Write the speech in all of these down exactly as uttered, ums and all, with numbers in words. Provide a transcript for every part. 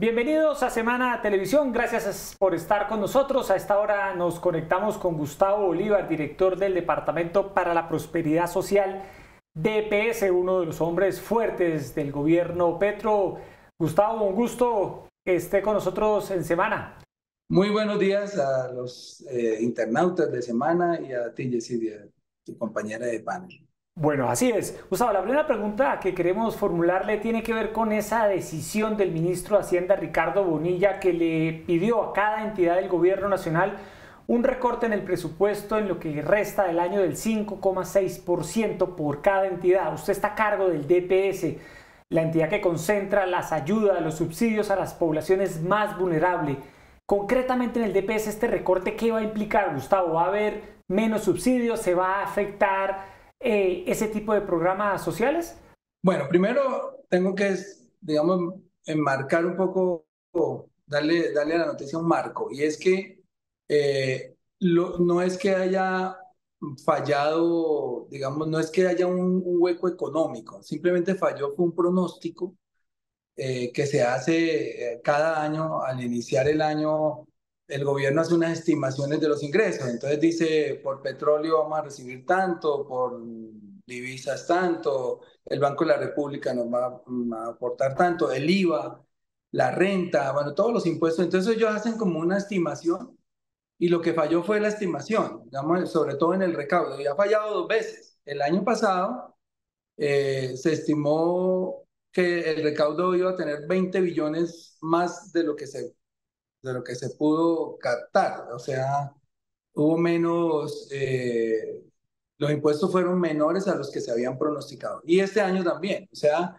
Bienvenidos a Semana Televisión, gracias por estar con nosotros. A esta hora nos conectamos con Gustavo Bolívar, director del Departamento para la Prosperidad Social, D P S, uno de los hombres fuertes del gobierno Petro. Gustavo, un gusto que esté con nosotros en Semana. Muy buenos días a los eh, internautas de Semana y a ti, Yesidia, tu compañera de panel. Bueno, así es. Gustavo, la primera pregunta que queremos formularle tiene que ver con esa decisión del ministro de Hacienda, Ricardo Bonilla, que le pidió a cada entidad del gobierno nacional un recorte en el presupuesto en lo que resta del año del cinco coma seis por ciento por cada entidad. Usted está a cargo del D P S, la entidad que concentra las ayudas, los subsidios a las poblaciones más vulnerables. Concretamente en el D P S, este recorte, ¿qué va a implicar, Gustavo? ¿Va a haber menos subsidios? ¿Se va a afectar Eh, ese tipo de programas sociales? Bueno, primero tengo que, digamos, enmarcar un poco, darle, darle a la noticia un marco, y es que eh, lo, no es que haya fallado, digamos, no es que haya un, un hueco económico, simplemente falló fue un pronóstico eh, que se hace cada año. Al iniciar el año, el gobierno hace unas estimaciones de los ingresos. Entonces dice, por petróleo vamos a recibir tanto, por divisas tanto, el Banco de la República nos va a aportar tanto, el IVA, la renta, bueno, todos los impuestos. Entonces ellos hacen como una estimación, y lo que falló fue la estimación, digamos, sobre todo en el recaudo. Y ha fallado dos veces. El año pasado eh, se estimó que el recaudo iba a tener veinte billones más de lo que se de lo que se pudo captar. O sea, hubo menos, eh, los impuestos fueron menores a los que se habían pronosticado. Y este año también, o sea,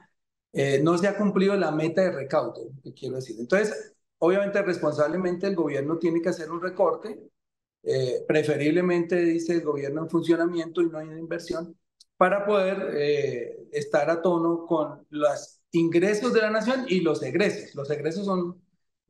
eh, no se ha cumplido la meta de recaudo, que quiero decir. Entonces, obviamente, responsablemente el gobierno tiene que hacer un recorte, eh, preferiblemente, dice el gobierno, en funcionamiento y no en inversión, para poder eh, estar a tono con los ingresos de la nación y los egresos. Los egresos son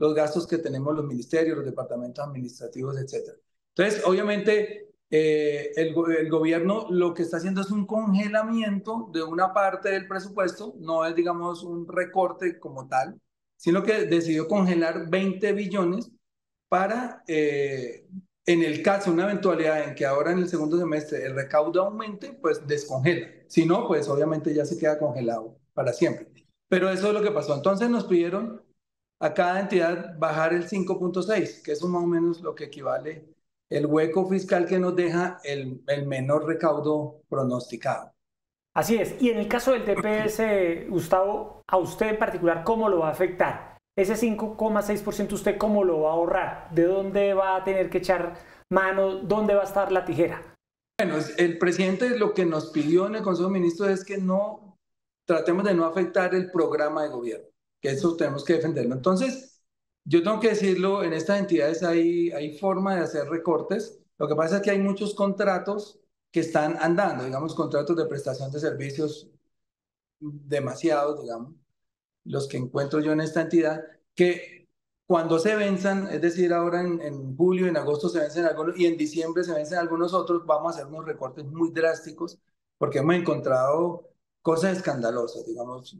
los gastos que tenemos los ministerios, los departamentos administrativos, etcétera. Entonces, obviamente, eh, el, el gobierno lo que está haciendo es un congelamiento de una parte del presupuesto, no es, digamos, un recorte como tal, sino que decidió congelar veinte billones para, eh, en el caso, una eventualidad en que ahora en el segundo semestre el recaudo aumente, pues descongela. Si no, pues obviamente ya se queda congelado para siempre. Pero eso es lo que pasó. Entonces nos pidieron a cada entidad bajar el cinco coma seis, que es más o menos lo que equivale el hueco fiscal que nos deja el, el menor recaudo pronosticado. Así es. Y en el caso del D P S, Gustavo, a usted en particular, ¿cómo lo va a afectar? Ese cinco coma seis por ciento, ¿usted cómo lo va a ahorrar? ¿De dónde va a tener que echar mano? ¿Dónde va a estar la tijera? Bueno, el presidente lo que nos pidió en el Consejo de Ministros es que no tratemos de no afectar el programa de gobierno, que eso tenemos que defenderlo. Entonces, yo tengo que decirlo, en estas entidades hay, hay forma de hacer recortes. Lo que pasa es que hay muchos contratos que están andando, digamos, contratos de prestación de servicios, demasiados, digamos, los que encuentro yo en esta entidad, que cuando se venzan, es decir, ahora en, en julio, en agosto se vencen algunos, y en diciembre se vencen algunos otros, vamos a hacer unos recortes muy drásticos, porque hemos encontrado cosas escandalosas, digamos,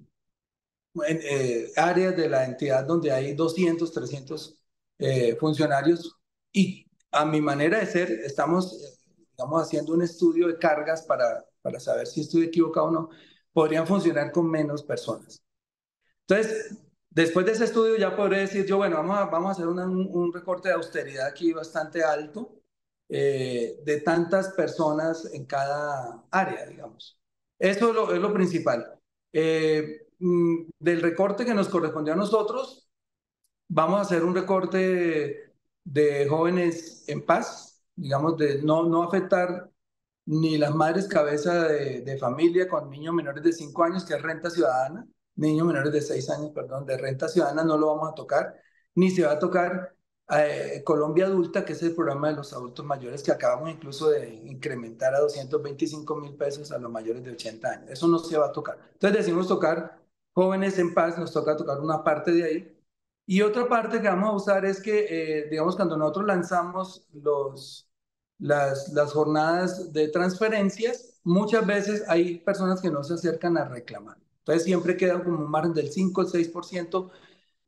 en eh, áreas de la entidad donde hay doscientos, trescientos eh, funcionarios, y a mi manera de ser estamos, eh, estamos haciendo un estudio de cargas para, para saber si estoy equivocado o no. Podrían funcionar con menos personas. Entonces, después de ese estudio ya podré decir yo, bueno, vamos a, vamos a hacer una, un recorte de austeridad aquí bastante alto, eh, de tantas personas en cada área, digamos. Eso es lo, es lo principal. Eh, Del recorte que nos correspondió a nosotros, vamos a hacer un recorte de Jóvenes en Paz, digamos, de no, no afectar ni las madres cabeza de, de familia con niños menores de cinco años, que es Renta Ciudadana, niños menores de seis años, perdón, de Renta Ciudadana no lo vamos a tocar, ni se va a tocar eh, Colombia Adulta, que es el programa de los adultos mayores, que acabamos incluso de incrementar a doscientos veinticinco mil pesos a los mayores de ochenta años. Eso no se va a tocar. Entonces decimos tocar Jóvenes en Paz, nos toca tocar una parte de ahí. Y otra parte que vamos a usar es que, eh, digamos, cuando nosotros lanzamos los, las, las jornadas de transferencias, muchas veces hay personas que no se acercan a reclamar. Entonces siempre queda como un margen del cinco al seis por ciento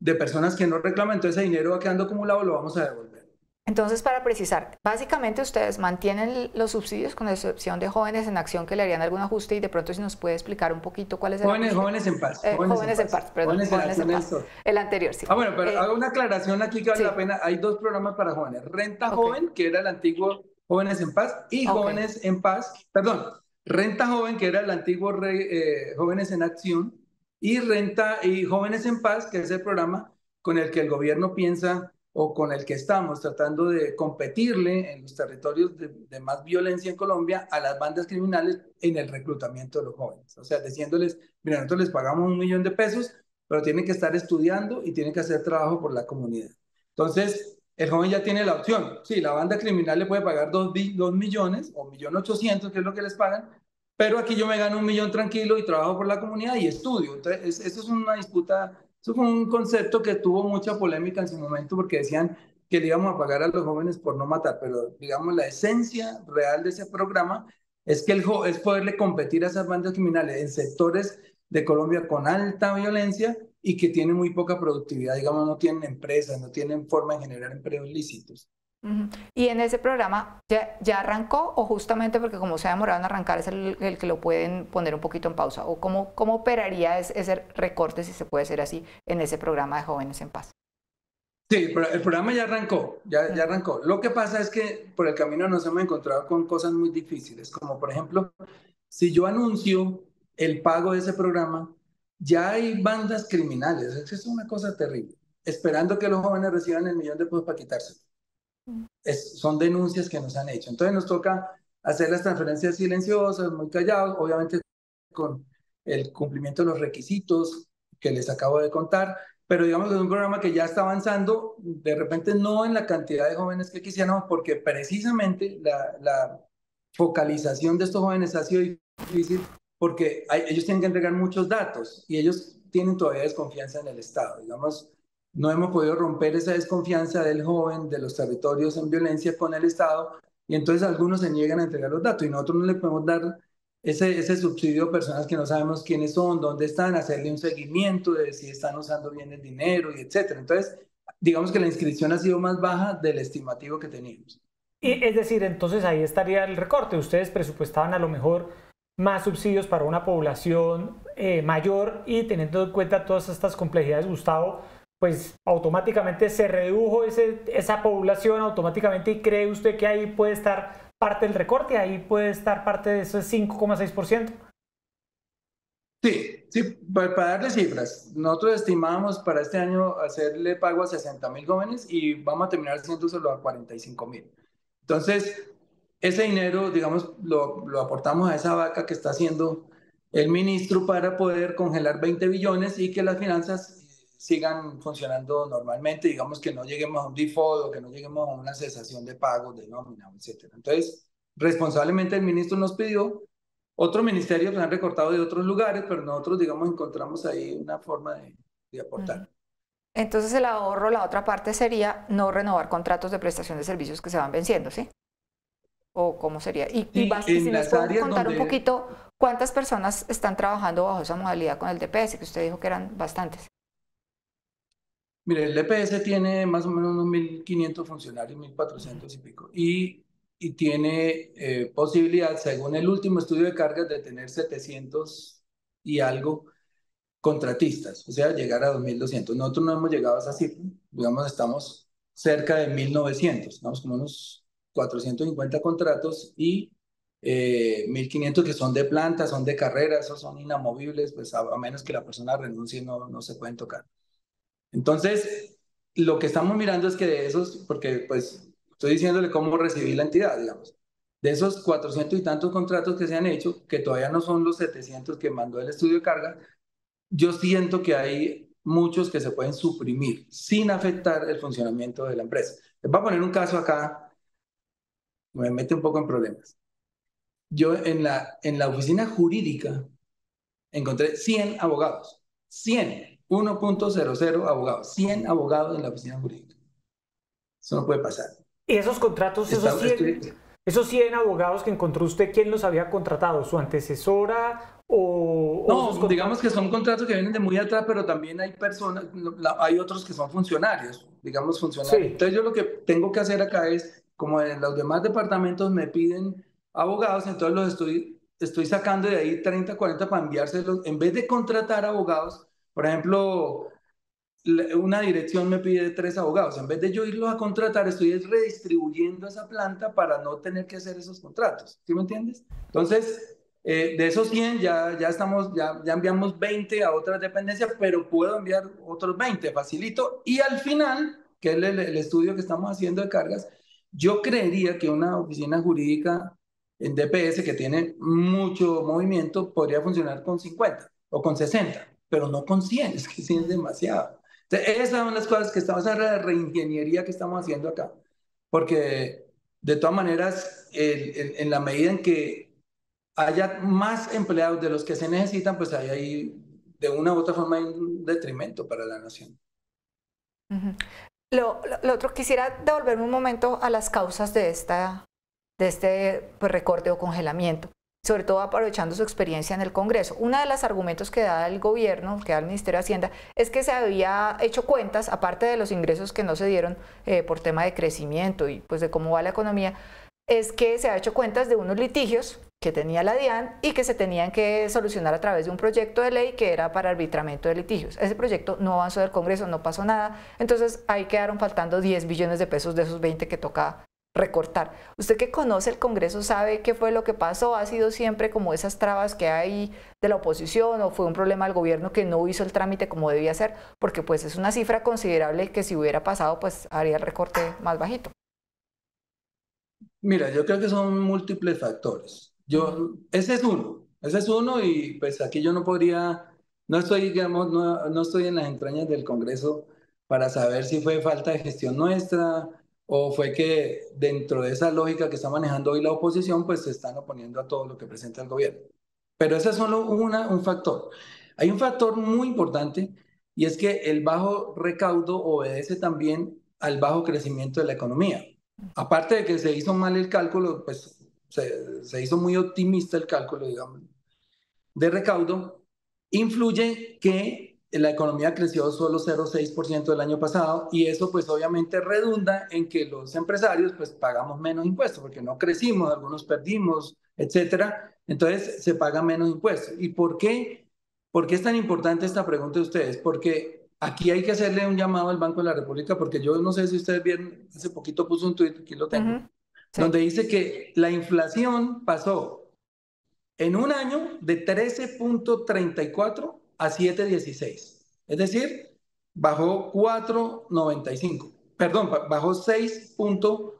de personas que no reclaman, entonces ese dinero va quedando acumulado, lo vamos a devolver. Entonces, para precisar, básicamente ustedes mantienen los subsidios con excepción de Jóvenes en Acción, que le harían algún ajuste, y de pronto si nos puede explicar un poquito cuál es el Jóvenes, jóvenes en paz. Eh, jóvenes, jóvenes en Paz, perdón. Jóvenes, jóvenes en Paz. El anterior, sí. Ah, bueno, pero eh, hago una aclaración aquí que vale sí. la pena. Hay dos programas para jóvenes. Renta okay. Joven, que era el antiguo Jóvenes en Paz, y okay. Jóvenes en Paz, perdón, Renta Joven, que era el antiguo rey, eh, Jóvenes en Acción, y Renta y Jóvenes en Paz, que es el programa con el que el gobierno piensa o con el que estamos tratando de competirle en los territorios de, de más violencia en Colombia a las bandas criminales en el reclutamiento de los jóvenes. O sea, diciéndoles, mira, nosotros les pagamos un millón de pesos, pero tienen que estar estudiando y tienen que hacer trabajo por la comunidad. Entonces, el joven ya tiene la opción. Sí, la banda criminal le puede pagar dos, dos millones o millón ochocientos, que es lo que les pagan, pero aquí yo me gano un millón tranquilo y trabajo por la comunidad y estudio. Entonces, eso es una disputa... Eso fue un concepto que tuvo mucha polémica en su momento porque decían que le íbamos a pagar a los jóvenes por no matar, pero digamos la esencia real de ese programa es que el jo es poderle competir a esas bandas criminales en sectores de Colombia con alta violencia y que tienen muy poca productividad, digamos no tienen empresas, no tienen forma de generar empleos lícitos. Y en ese programa, ¿ya, ya arrancó o justamente porque como se ha demorado en arrancar es el, el que lo pueden poner un poquito en pausa? ¿O cómo, cómo operaría ese, ese recorte, si se puede hacer así, en ese programa de Jóvenes en Paz? Sí, pero el programa ya arrancó, ya, ya arrancó. Lo que pasa es que por el camino nos hemos encontrado con cosas muy difíciles, como por ejemplo, si yo anuncio el pago de ese programa, ya hay bandas criminales, eso es una cosa terrible, esperando que los jóvenes reciban el millón de pesos para quitárselo. Es, son denuncias que nos han hecho, entonces nos toca hacer las transferencias silenciosas, muy callados, obviamente con el cumplimiento de los requisitos que les acabo de contar, pero digamos que es un programa que ya está avanzando, de repente no en la cantidad de jóvenes que quisiéramos, porque precisamente la, la focalización de estos jóvenes ha sido difícil, porque hay, ellos tienen que entregar muchos datos, y ellos tienen todavía desconfianza en el Estado, digamos. No hemos podido romper esa desconfianza del joven, de los territorios en violencia con el Estado, y entonces algunos se niegan a entregar los datos, y nosotros no le podemos dar ese, ese subsidio a personas que no sabemos quiénes son, dónde están, hacerle un seguimiento de si están usando bien el dinero, y etcétera. Entonces, digamos que la inscripción ha sido más baja del estimativo que teníamos. Y, es decir, entonces ahí estaría el recorte. Ustedes presupuestaban a lo mejor más subsidios para una población eh, mayor, y teniendo en cuenta todas estas complejidades, Gustavo, pues automáticamente se redujo ese, esa población automáticamente, y cree usted que ahí puede estar parte del recorte, ahí puede estar parte de ese cinco coma seis por ciento. Sí, sí, para darle cifras, nosotros estimábamos para este año hacerle pago a sesenta mil jóvenes y vamos a terminar haciendo solo a cuarenta y cinco mil. Entonces, ese dinero, digamos, lo, lo aportamos a esa vaca que está haciendo el ministro para poder congelar veinte billones y que las finanzas sigan funcionando normalmente, digamos que no lleguemos a un default o que no lleguemos a una cesación de pagos, de nómina, etcétera. Entonces, responsablemente el ministro nos pidió, otros ministerios lo han recortado de otros lugares, pero nosotros, digamos, encontramos ahí una forma de, de aportar. Entonces el ahorro, la otra parte sería no renovar contratos de prestación de servicios que se van venciendo, ¿sí? ¿O cómo sería? Y, sí, y vas, si nos pueden contar donde... un poquito cuántas personas están trabajando bajo esa modalidad con el D P S, que usted dijo que eran bastantes. Mire, el D P S tiene más o menos unos mil quinientos funcionarios, mil cuatrocientos y pico, y, y tiene eh, posibilidad, según el último estudio de cargas, de tener setecientos y algo contratistas, o sea, llegar a dos mil doscientos. Nosotros no hemos llegado a esa cifra, digamos, estamos cerca de mil novecientos, estamos como unos cuatrocientos cincuenta contratos y eh, mil quinientos que son de planta, son de carrera, esos son inamovibles, pues a, a menos que la persona renuncie no, no se pueden tocar. Entonces, lo que estamos mirando es que de esos, porque pues estoy diciéndole cómo recibí la entidad, digamos, de esos cuatrocientos y tantos contratos que se han hecho, que todavía no son los setecientos que mandó el estudio de carga, yo siento que hay muchos que se pueden suprimir sin afectar el funcionamiento de la empresa. Les voy a poner un caso acá, me mete un poco en problemas. Yo en la, en la oficina jurídica encontré cien abogados, cien. uno punto cero cero abogados, cien abogados en la oficina jurídica. Eso no puede pasar. ¿Y esos contratos, esos cien, esos cien abogados que encontró usted, quién los había contratado? ¿Su antecesora O, no, o digamos que son contratos que vienen de muy atrás, pero también hay personas, hay otros que son funcionarios, digamos funcionarios. Sí. Entonces yo lo que tengo que hacer acá es, como en los demás departamentos me piden abogados, entonces los estoy, estoy sacando de ahí treinta, cuarenta para enviárselos, en vez de contratar abogados. Por ejemplo, una dirección me pide tres abogados, en vez de yo irlos a contratar, estoy redistribuyendo esa planta para no tener que hacer esos contratos, ¿sí me entiendes? Entonces, eh, de esos cien ya, ya, estamos, ya, ya enviamos veinte a otras dependencias, pero puedo enviar otros veinte, facilito, y al final, que es el, el estudio que estamos haciendo de cargas, yo creería que una oficina jurídica en D P S que tiene mucho movimiento podría funcionar con cincuenta o con sesenta, pero no con cien, es que cien es demasiado. Entonces, esas son las cosas que estamos, esa reingeniería que estamos haciendo acá, porque de todas maneras, el, el, en la medida en que haya más empleados de los que se necesitan, pues hay ahí, de una u otra forma, hay un detrimento para la nación. Uh-huh. lo, lo, lo otro, quisiera devolverme un momento a las causas de, esta, de este pues, recorte o congelamiento, sobre todo aprovechando su experiencia en el Congreso. Uno de los argumentos que da el gobierno, que da el Ministerio de Hacienda, es que se había hecho cuentas, aparte de los ingresos que no se dieron eh, por tema de crecimiento y pues de cómo va la economía, es que se había hecho cuentas de unos litigios que tenía la DIAN y que se tenían que solucionar a través de un proyecto de ley que era para arbitramiento de litigios. Ese proyecto no avanzó del Congreso, no pasó nada, entonces ahí quedaron faltando diez billones de pesos de esos veinte que toca recortar. Usted que conoce el Congreso sabe qué fue lo que pasó, ha sido siempre como esas trabas que hay de la oposición o fue un problema del gobierno que no hizo el trámite como debía ser, porque pues es una cifra considerable que si hubiera pasado pues haría el recorte más bajito. Mira, yo creo que son múltiples factores. Yo, ese es uno, ese es uno y pues aquí yo no podría, no estoy, digamos, no, no estoy en las entrañas del Congreso para saber si fue falta de gestión nuestra, o fue que dentro de esa lógica que está manejando hoy la oposición, pues se están oponiendo a todo lo que presenta el gobierno. Pero ese es solo una, un factor. Hay un factor muy importante y es que el bajo recaudo obedece también al bajo crecimiento de la economía. Aparte de que se hizo mal el cálculo, pues se, se hizo muy optimista el cálculo, digamos, de recaudo, influye que la economía creció solo cero coma seis por ciento el año pasado y eso pues obviamente redunda en que los empresarios pues pagamos menos impuestos porque no crecimos, algunos perdimos, etcétera. Entonces se paga menos impuestos. ¿Y por qué? ¿Por qué es tan importante esta pregunta de ustedes? Porque aquí hay que hacerle un llamado al Banco de la República porque yo no sé si ustedes vieron, hace poquito puso un tuit, aquí lo tengo, uh-huh. Sí. Donde dice que la inflación pasó en un año de trece punto treinta y cuatro por ciento a siete punto dieciséis, es decir, bajó cuatro punto noventa y cinco, perdón, bajó seis puntos,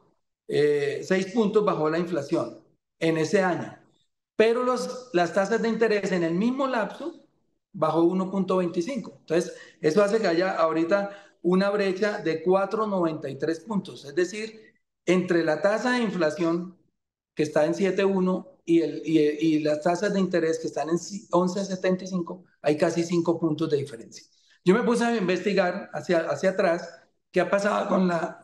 eh, seis puntos bajó la inflación en ese año, pero los, las tasas de interés en el mismo lapso bajó uno punto veinticinco, entonces eso hace que haya ahorita una brecha de cuatro punto noventa y tres puntos, es decir, entre la tasa de inflación que está en siete punto uno Y, el, y, y las tasas de interés que están en once punto setenta y cinco, hay casi cinco puntos de diferencia. Yo me puse a investigar hacia, hacia atrás qué ha pasado con la,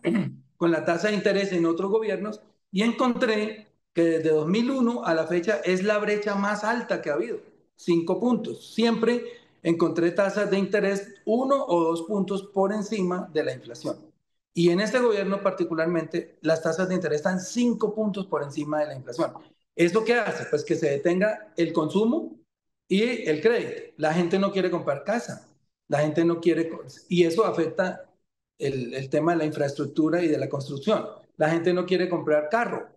con la tasa de interés en otros gobiernos y encontré que desde dos mil uno a la fecha es la brecha más alta que ha habido, cinco puntos. Siempre encontré tasas de interés uno o dos puntos por encima de la inflación. Y en este gobierno particularmente las tasas de interés están cinco puntos por encima de la inflación. ¿Eso qué hace? Pues que se detenga el consumo y el crédito. La gente no quiere comprar casa, la gente no quiere... Y eso afecta el, el tema de la infraestructura y de la construcción. La gente no quiere comprar carro,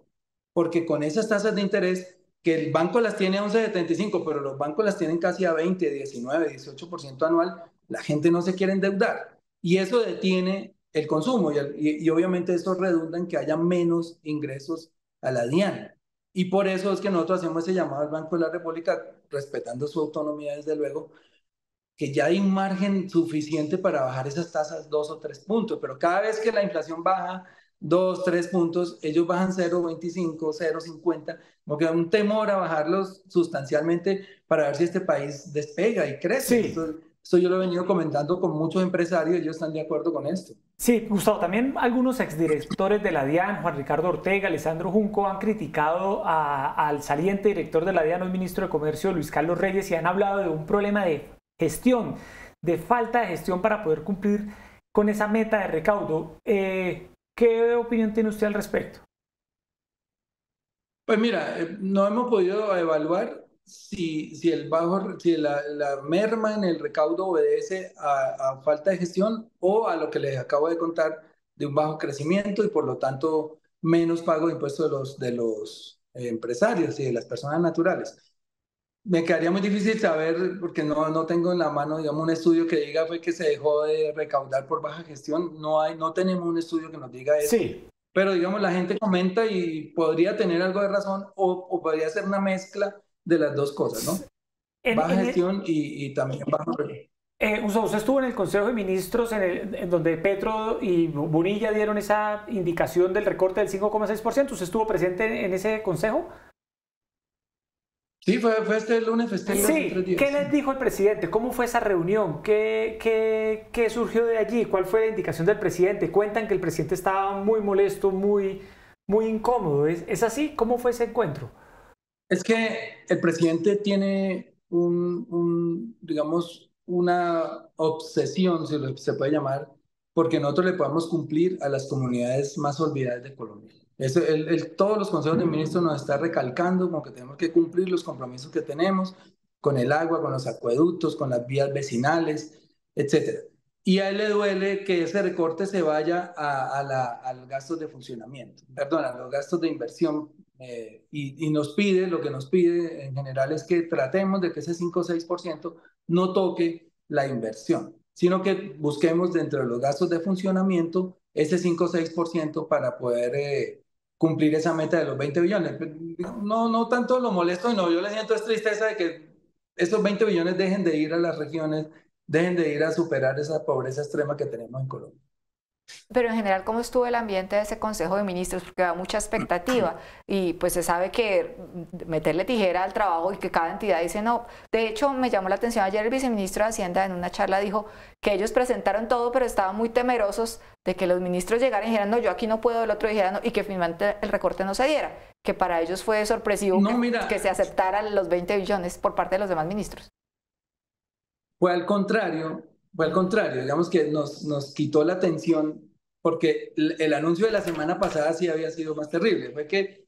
porque con esas tasas de interés, que el banco las tiene a once punto setenta y cinco, pero los bancos las tienen casi a veinte, diecinueve, dieciocho por ciento anual, la gente no se quiere endeudar. Y eso detiene el consumo y, el, y, y obviamente eso redunda en que haya menos ingresos a la DIAN. Y por eso es que nosotros hacemos ese llamado al Banco de la República, respetando su autonomía, desde luego, que ya hay un margen suficiente para bajar esas tasas dos o tres puntos, pero cada vez que la inflación baja dos, tres puntos, ellos bajan cero punto veinticinco, cero punto cincuenta, como que hay un temor a bajarlos sustancialmente para ver si este país despega y crece. Sí. Entonces, Esto yo lo he venido comentando con muchos empresarios y ellos están de acuerdo con esto. Sí, Gustavo, también algunos exdirectores de la DIAN, Juan Ricardo Ortega, Alejandro Junco, han criticado a, al saliente director de la DIAN, el ministro de Comercio, Luis Carlos Reyes, y han hablado de un problema de gestión, de falta de gestión para poder cumplir con esa meta de recaudo. Eh, ¿Qué opinión tiene usted al respecto? Pues mira, no hemos podido evaluar si, si, el bajo, si la, la merma en el recaudo obedece a, a falta de gestión o a lo que les acabo de contar de un bajo crecimiento y por lo tanto menos pago de impuestos de los, de los empresarios y de las personas naturales. Me quedaría muy difícil saber porque no, no tengo en la mano, digamos, un estudio que diga fue que se dejó de recaudar por baja gestión. No hay, no tenemos un estudio que nos diga eso. Sí. Pero digamos, la gente comenta y podría tener algo de razón o, o podría ser una mezcla de las dos cosas, ¿no? En, baja en gestión el, y, y también baja... Eh, usted, usted estuvo en el Consejo de Ministros en, el, en donde Petro y Bonilla dieron esa indicación del recorte del cinco coma seis por ciento. ¿Usted estuvo presente en, en ese consejo? Sí, fue, fue este lunes, fue este lunes. Sí, ¿qué les dijo el presidente? ¿Cómo fue esa reunión? ¿Qué, qué, qué surgió de allí? ¿Cuál fue la indicación del presidente? Cuentan que el presidente estaba muy molesto, muy, muy incómodo. ¿Es, ¿Es así? ¿Cómo fue ese encuentro? Es que el presidente tiene un, un, digamos, una obsesión, si lo, se puede llamar, porque nosotros le podamos cumplir a las comunidades más olvidadas de Colombia. Eso, el, el, todos los consejos de ministros nos están recalcando como que tenemos que cumplir los compromisos que tenemos con el agua, con los acueductos, con las vías vecinales, etcétera. Y a él le duele que ese recorte se vaya a, a, la, a los gastos de funcionamiento, perdón, a los gastos de inversión. Eh, y, y nos pide, lo que nos pide en general es que tratemos de que ese cinco o seis por ciento no toque la inversión, sino que busquemos dentro de los gastos de funcionamiento ese cinco o seis por ciento para poder... Eh, cumplir esa meta de los veinte billones. No, no tanto lo molesto, no, yo le siento es tristeza de que esos veinte billones dejen de ir a las regiones, dejen de ir a superar esa pobreza extrema que tenemos en Colombia. Pero en general, ¿cómo estuvo el ambiente de ese Consejo de Ministros? Porque da mucha expectativa y pues se sabe que meterle tijera al trabajo y que cada entidad dice no. De hecho, me llamó la atención ayer el viceministro de Hacienda en una charla dijo que ellos presentaron todo, pero estaban muy temerosos de que los ministros llegaran y dijeran no, yo aquí no puedo, el otro dijera no, y que finalmente el recorte no se diera, que para ellos fue sorpresivo no, que, mira, que se aceptaran los veinte billones por parte de los demás ministros. Fue al contrario. Fue al contrario, digamos que nos, nos quitó la atención porque el, el anuncio de la semana pasada sí había sido más terrible. Fue que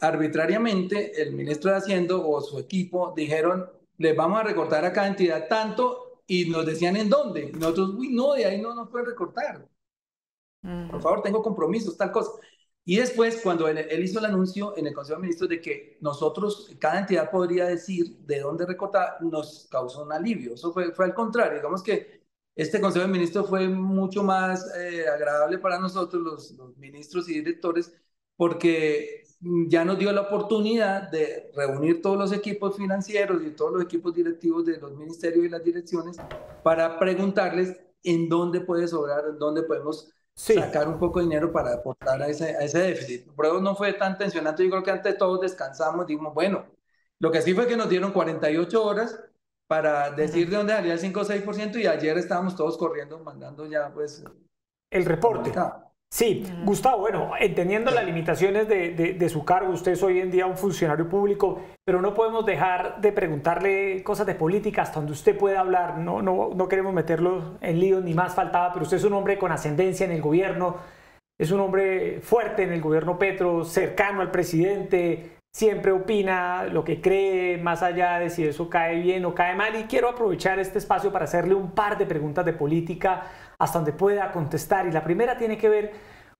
arbitrariamente el ministro de Hacienda o su equipo dijeron les vamos a recortar a cada entidad tanto y nos decían en dónde. Y nosotros, uy, no, de ahí no nos pueden recortar. Por favor, tengo compromisos, tal cosa. Y después, cuando él, él hizo el anuncio en el Consejo de Ministros de que nosotros, cada entidad podría decir de dónde recortar, nos causó un alivio. Eso fue, fue al contrario. Digamos que este Consejo de Ministros fue mucho más eh, agradable para nosotros, los, los ministros y directores, porque ya nos dio la oportunidad de reunir todos los equipos financieros y todos los equipos directivos de los ministerios y las direcciones para preguntarles en dónde puede sobrar, en dónde podemos... Sí. Sacar un poco de dinero para aportar a ese, a ese déficit. Por eso no fue tan tensionante. Yo creo que antes todos descansamos, dijimos, bueno, lo que sí fue que nos dieron cuarenta y ocho horas para decir de dónde salía el cinco o seis por ciento y ayer estábamos todos corriendo, mandando ya pues... El reporte. Comunicado. Sí, Gustavo, bueno, entendiendo las limitaciones de, de, de su cargo, usted es hoy en día un funcionario público, pero no podemos dejar de preguntarle cosas de política hasta donde usted pueda hablar, no, no, no queremos meterlo en líos ni más faltaba, pero usted es un hombre con ascendencia en el gobierno, es un hombre fuerte en el gobierno Petro, cercano al presidente, siempre opina lo que cree, más allá de si eso cae bien o cae mal, y quiero aprovechar este espacio para hacerle un par de preguntas de política hasta donde pueda contestar. Y la primera tiene que ver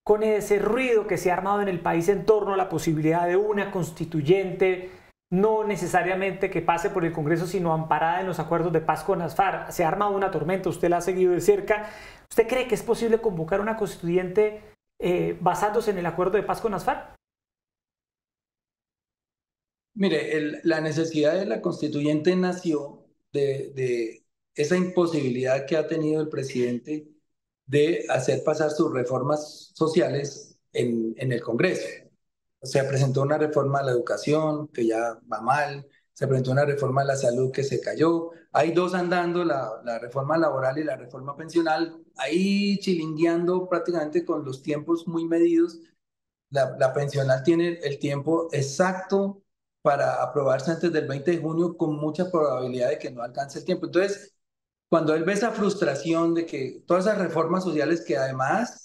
con ese ruido que se ha armado en el país en torno a la posibilidad de una constituyente, no necesariamente que pase por el Congreso, sino amparada en los acuerdos de paz con las FARC. Se ha armado una tormenta, usted la ha seguido de cerca. ¿Usted cree que es posible convocar una constituyente eh, basándose en el acuerdo de paz con las FARC? Mire, el, la necesidad de la constituyente nació de... de... esa imposibilidad que ha tenido el presidente de hacer pasar sus reformas sociales en, en el Congreso. O sea, presentó una reforma a la educación que ya va mal, se presentó una reforma a la salud que se cayó, hay dos andando, la, la reforma laboral y la reforma pensional, ahí chilingueando prácticamente con los tiempos muy medidos. La, la pensional tiene el tiempo exacto para aprobarse antes del veinte de junio, con mucha probabilidad de que no alcance el tiempo. Entonces, cuando él ve esa frustración de que todas esas reformas sociales que además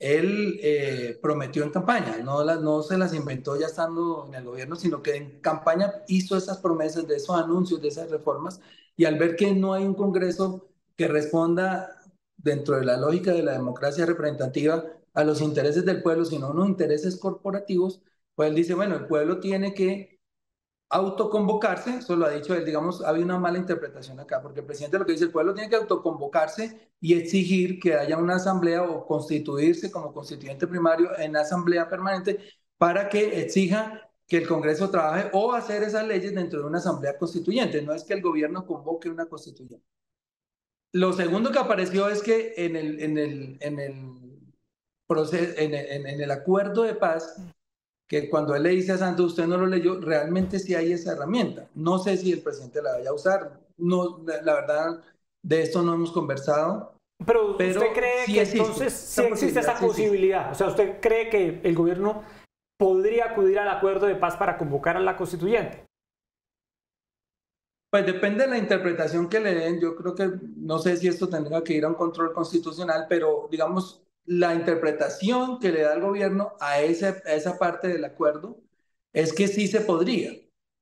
él eh, prometió en campaña, no, las, no se las inventó ya estando en el gobierno, sino que en campaña hizo esas promesas, de esos anuncios, de esas reformas, y al ver que no hay un Congreso que responda dentro de la lógica de la democracia representativa a los intereses del pueblo, sino unos intereses corporativos, pues él dice, bueno, el pueblo tiene que autoconvocarse, eso lo ha dicho él, digamos, había una mala interpretación acá, porque el presidente lo que dice, el pueblo tiene que autoconvocarse y exigir que haya una asamblea o constituirse como constituyente primario en asamblea permanente para que exija que el Congreso trabaje o hacer esas leyes dentro de una asamblea constituyente, no es que el gobierno convoque una constituyente. Lo segundo que apareció es que en el, en el, en el, proceso, en el, en el acuerdo de paz, que cuando él le dice a Santos, usted no lo leyó, realmente sí hay esa herramienta. No sé si el presidente la vaya a usar. No, la, la verdad, de esto no hemos conversado. Pero, pero ¿usted cree sí que existe, entonces sí existe esa posibilidad? Sí, sí. O sea, ¿usted cree que el gobierno podría acudir al acuerdo de paz para convocar a la constituyente? Pues depende de la interpretación que le den. Yo creo que, no sé si esto tendría que ir a un control constitucional, pero digamos, la interpretación que le da el gobierno a esa, a esa parte del acuerdo es que sí se podría,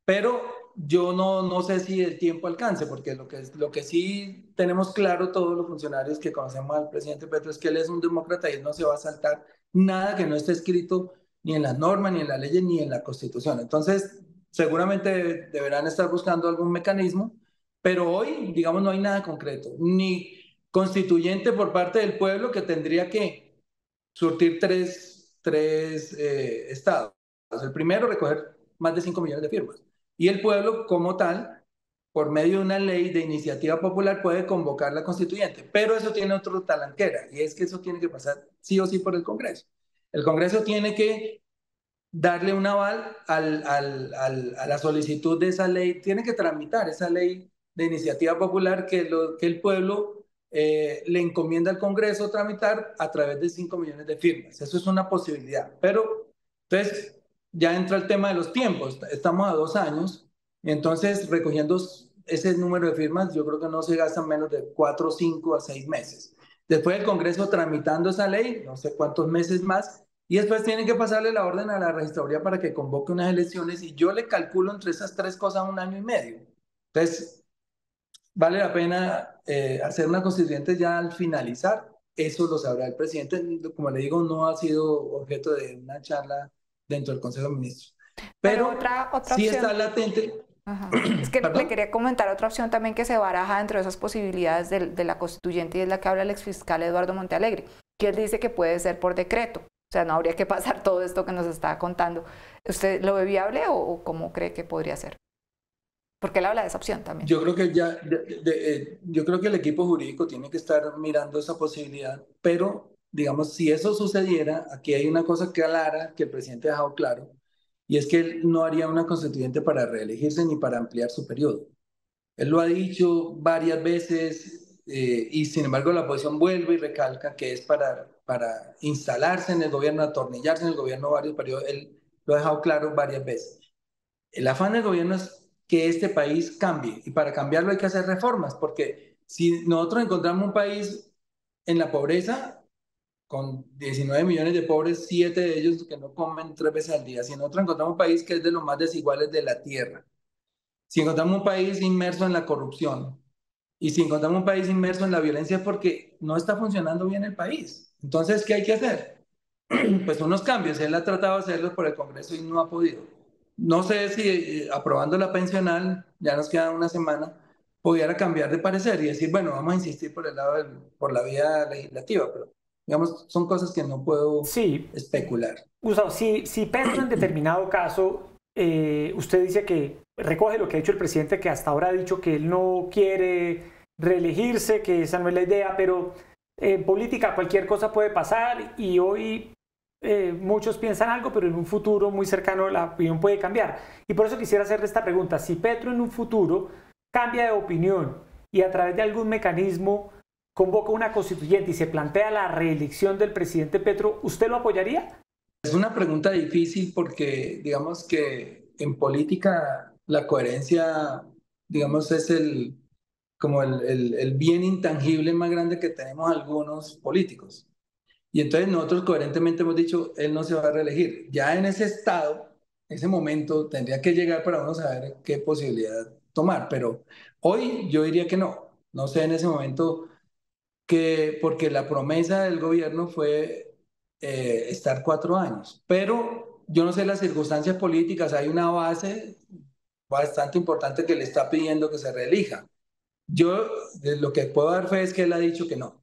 pero yo no, no sé si el tiempo alcance, porque lo que, lo que sí tenemos claro todos los funcionarios que conocemos al presidente Petro es que él es un demócrata y él no se va a saltar nada que no esté escrito ni en las normas, ni en las leyes, ni en la Constitución. Entonces, seguramente deberán estar buscando algún mecanismo, pero hoy, digamos, no hay nada concreto, ni constituyente por parte del pueblo que tendría que surtir tres, tres eh, estados. El primero, recoger más de cinco millones de firmas. Y el pueblo como tal, por medio de una ley de iniciativa popular, puede convocar la constituyente. Pero eso tiene otra talanquera, y es que eso tiene que pasar sí o sí por el Congreso. El Congreso tiene que darle un aval al, al, al, a la solicitud de esa ley, tiene que tramitar esa ley de iniciativa popular que, lo, que el pueblo Eh, le encomienda al Congreso tramitar a través de cinco millones de firmas. Eso es una posibilidad. Pero entonces ya entra el tema de los tiempos. Estamos a dos años, entonces recogiendo ese número de firmas, yo creo que no se gastan menos de cuatro, cinco a seis meses. Después el Congreso tramitando esa ley, no sé cuántos meses más, y después tienen que pasarle la orden a la registraduría para que convoque unas elecciones, y yo le calculo entre esas tres cosas un año y medio. Entonces, ¿vale la pena eh, hacer una constituyente ya al finalizar? Eso lo sabrá el presidente. Como le digo, no ha sido objeto de una charla dentro del Consejo de Ministros. Pero, Pero otra, otra sí opción está latente. Ajá. Es que ¿Perdón? le quería comentar otra opción también que se baraja dentro de esas posibilidades de, de la constituyente, y es la que habla el exfiscal Eduardo Montealegre, que él dice que puede ser por decreto. O sea, no habría que pasar todo esto que nos está contando. ¿Usted lo ve viable o, o cómo cree que podría ser? Porque él habla de esa opción también. Yo creo que ya, de, de, de, yo creo que el equipo jurídico tiene que estar mirando esa posibilidad, pero, digamos, si eso sucediera, aquí hay una cosa clara que el presidente ha dejado claro, y es que él no haría una constituyente para reelegirse ni para ampliar su periodo. Él lo ha dicho varias veces, eh, y sin embargo la oposición vuelve y recalca que es para, para instalarse en el gobierno, atornillarse en el gobierno varios periodos. Él lo ha dejado claro varias veces. El afán del gobierno es que este país cambie, y para cambiarlo hay que hacer reformas, porque si nosotros encontramos un país en la pobreza, con diecinueve millones de pobres, siete de ellos que no comen tres veces al día, si nosotros encontramos un país que es de los más desiguales de la tierra, si encontramos un país inmerso en la corrupción, y si encontramos un país inmerso en la violencia, es porque no está funcionando bien el país. Entonces, ¿qué hay que hacer? Pues unos cambios, él ha tratado de hacerlos por el Congreso y no ha podido. No sé si aprobando la pensional, ya nos queda una semana, pudiera cambiar de parecer y decir, bueno, vamos a insistir por el lado del, por la vía legislativa, pero digamos, son cosas que no puedo sí. especular. Gustavo, si, si Petro en determinado caso, eh, usted dice que recoge lo que ha dicho el presidente, que hasta ahora ha dicho que él no quiere reelegirse, que esa no es la idea, pero en política cualquier cosa puede pasar, y hoy eh, muchos piensan algo, pero en un futuro muy cercano la opinión puede cambiar. Y por eso quisiera hacerle esta pregunta. Si Petro en un futuro cambia de opinión y a través de algún mecanismo convoca una constituyente y se plantea la reelección del presidente Petro, ¿usted lo apoyaría? Es una pregunta difícil porque digamos que en política la coherencia, digamos, es el, como el, el, el bien intangible más grande que tenemos algunos políticos. Y entonces nosotros coherentemente hemos dicho, él no se va a reelegir. Ya en ese estado, ese momento, tendría que llegar para uno saber qué posibilidad tomar. Pero hoy yo diría que no. No sé en ese momento, que, porque la promesa del gobierno fue eh, estar cuatro años. Pero yo no sé las circunstancias políticas, hay una base bastante importante que le está pidiendo que se reelija. Yo de lo que puedo dar fe es que él ha dicho que no.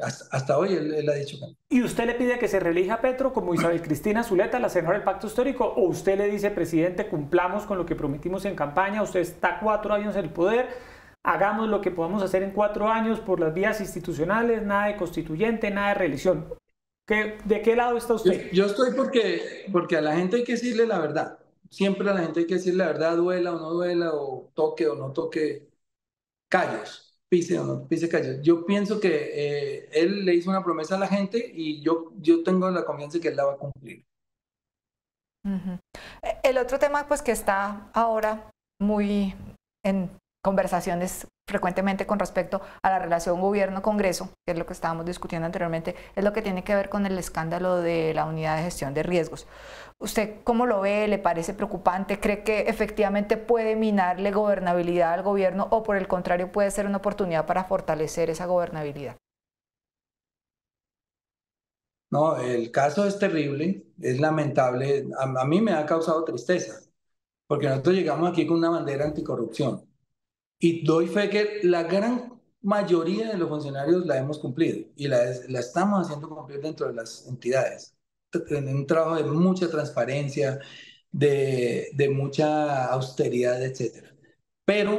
Hasta, hasta hoy él, él ha dicho que no. ¿Y usted le pide que se reelija a Petro como Isabel Cristina Zuleta, la senadora del Pacto Histórico? ¿O usted le dice, presidente, cumplamos con lo que prometimos en campaña, usted está cuatro años en el poder, hagamos lo que podamos hacer en cuatro años por las vías institucionales, nada de constituyente, nada de reelección? ¿Qué, ¿De qué lado está usted? Yo, yo estoy porque, porque a la gente hay que decirle la verdad. Siempre a la gente hay que decir la verdad, duela o no duela, o toque o no toque callos, pise o no pise callos. Yo pienso que eh, él le hizo una promesa a la gente y yo, yo tengo la confianza que él la va a cumplir. Uh-huh. El otro tema pues que está ahora muy en conversaciones frecuentemente con respecto a la relación gobierno-congreso, que es lo que estábamos discutiendo anteriormente, es lo que tiene que ver con el escándalo de la unidad de gestión de riesgos. ¿Usted cómo lo ve? ¿Le parece preocupante? ¿Cree que efectivamente puede minarle gobernabilidad al gobierno o por el contrario puede ser una oportunidad para fortalecer esa gobernabilidad? No, el caso es terrible, es lamentable. A, a mí me ha causado tristeza, porque nosotros llegamos aquí con una bandera anticorrupción. Y doy fe que la gran mayoría de los funcionarios la hemos cumplido y la, la estamos haciendo cumplir dentro de las entidades. En un trabajo de mucha transparencia, de, de mucha austeridad, etcétera. Pero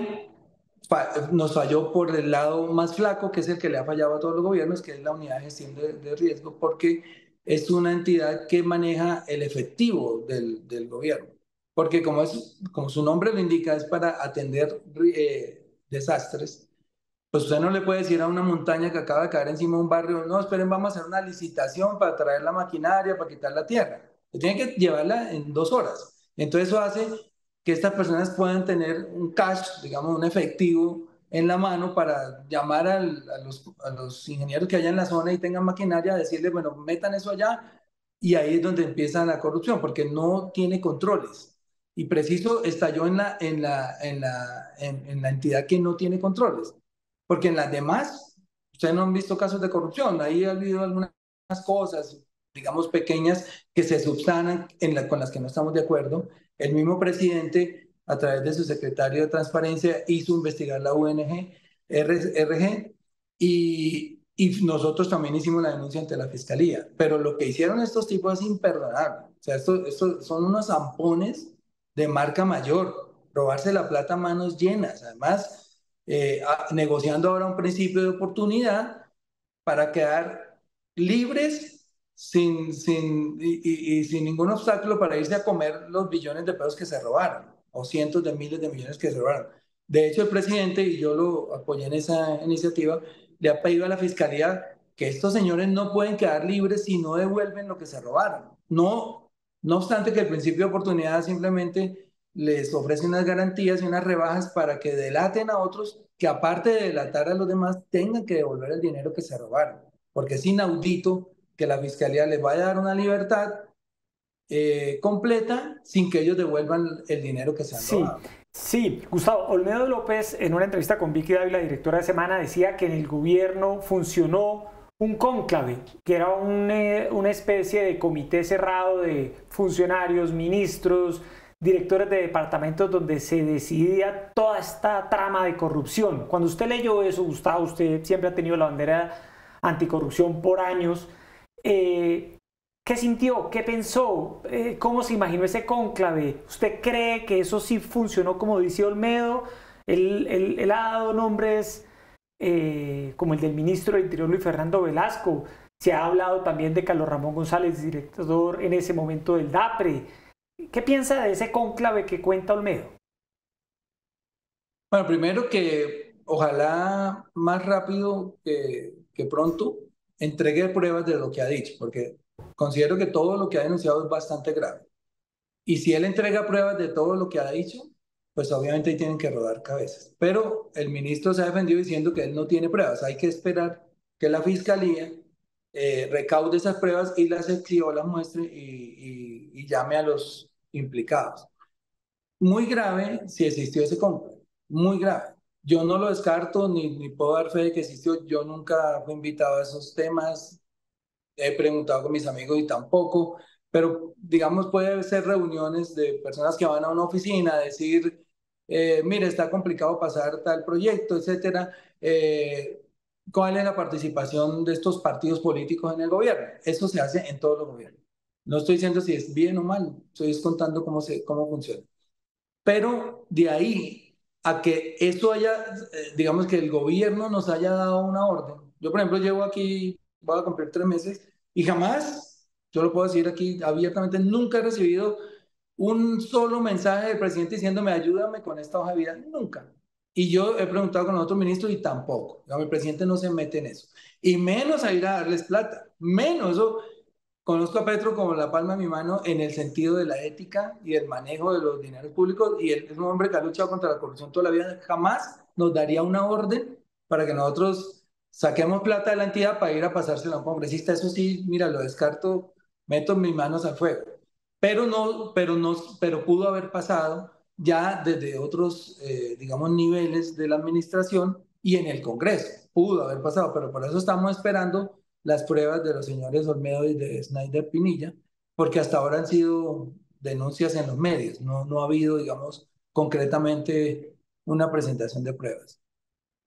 fa, nos falló por el lado más flaco, que es el que le ha fallado a todos los gobiernos, que es la unidad de gestión de, de riesgo, porque es una entidad que maneja el efectivo del, del gobierno. Porque como, es, como su nombre lo indica, es para atender eh, desastres. Pues usted no le puede decir a una montaña que acaba de caer encima de un barrio, no, esperen, vamos a hacer una licitación para traer la maquinaria, para quitar la tierra. Tienen que llevarla en dos horas. Entonces eso hace que estas personas puedan tener un cash, digamos, un efectivo en la mano para llamar al, a, los, a los ingenieros que haya en la zona y tengan maquinaria, decirles, bueno, metan eso allá, y ahí es donde empieza la corrupción, porque no tiene controles. Y preciso estalló en la, en, la, en, la, en, en la entidad que no tiene controles. Porque en las demás, ustedes no han visto casos de corrupción. Ahí ha habido algunas cosas, digamos, pequeñas que se subsanan en la, con las que no estamos de acuerdo. El mismo presidente, a través de su secretario de Transparencia, hizo investigar la U N G, R G, y, y nosotros también hicimos la denuncia ante la Fiscalía. Pero lo que hicieron estos tipos es imperdonable. O sea, esto, esto son unos zampones de marca mayor, robarse la plata a manos llenas, además eh, a, negociando ahora un principio de oportunidad para quedar libres sin, sin, y, y, y sin ningún obstáculo para irse a comer los billones de pesos que se robaron, o cientos de miles de millones que se robaron. De hecho, el presidente, y yo lo apoyé en esa iniciativa, le ha pedido a la Fiscalía que estos señores no pueden quedar libres si no devuelven lo que se robaron. No No obstante que el principio de oportunidad simplemente les ofrece unas garantías y unas rebajas para que delaten a otros que, aparte de delatar a los demás, tengan que devolver el dinero que se robaron. Porque es inaudito que la Fiscalía les vaya a dar una libertad eh, completa sin que ellos devuelvan el dinero que se han sí, robado. Sí, Gustavo, Olmedo López en una entrevista con Vicky Dávila, directora de Semana, decía que en el gobierno funcionó un cónclave, que era una, una especie de comité cerrado de funcionarios, ministros, directores de departamentos, donde se decidía toda esta trama de corrupción. Cuando usted leyó eso, Gustavo, usted siempre ha tenido la bandera anticorrupción por años, eh, ¿qué sintió? ¿Qué pensó? Eh, ¿Cómo se imaginó ese cónclave? ¿Usted cree que eso sí funcionó como dice Olmedo? Él, él, él ha dado nombres... Eh, como el del ministro del Interior Luis Fernando Velasco, Se ha hablado también de Carlos Ramón González, director en ese momento del DAPRE. ¿Qué piensa de ese cónclave que cuenta Olmedo? Bueno, primero que ojalá más rápido que, que pronto entregue pruebas de lo que ha dicho, porque considero que todo lo que ha denunciado es bastante grave. Y si él entrega pruebas de todo lo que ha dicho, pues obviamente ahí tienen que rodar cabezas. Pero el ministro se ha defendido diciendo que él no tiene pruebas. Hay que esperar que la fiscalía eh, recaude esas pruebas y las exhiba, las muestre y, y, y llame a los implicados. Muy grave si existió ese cónclave, muy grave. Yo no lo descarto ni, ni puedo dar fe de que existió. Yo nunca fui invitado a esos temas. He preguntado con mis amigos y tampoco. Pero, digamos, puede ser reuniones de personas que van a una oficina a decir, eh, mire, está complicado pasar tal proyecto, etcétera. Eh, ¿Cuál es la participación de estos partidos políticos en el gobierno? Eso se hace en todos los gobiernos. No estoy diciendo si es bien o mal, estoy contando cómo, se, cómo funciona. Pero de ahí a que esto haya, digamos que el gobierno nos haya dado una orden. Yo, por ejemplo, llevo aquí, voy a cumplir tres meses y jamás... Yo lo puedo decir aquí abiertamente, nunca he recibido un solo mensaje del presidente diciéndome ayúdame con esta hoja de vida, nunca. Y yo he preguntado con los otros ministros y tampoco. El presidente no se mete en eso. Y menos a ir a darles plata, menos. Eso, conozco a Petro como la palma de mi mano en el sentido de la ética y el manejo de los dineros públicos. Y él es un hombre que ha luchado contra la corrupción toda la vida. Jamás nos daría una orden para que nosotros saquemos plata de la entidad para ir a pasársela a un congresista. Eso sí, mira, lo descarto. Meto mis manos al fuego, pero, no, pero, no, pero pudo haber pasado ya desde otros, eh, digamos, niveles de la administración y en el Congreso, pudo haber pasado, pero por eso estamos esperando las pruebas de los señores Olmedo y de Snyder Pinilla, porque hasta ahora han sido denuncias en los medios, no, no ha habido, digamos, concretamente una presentación de pruebas.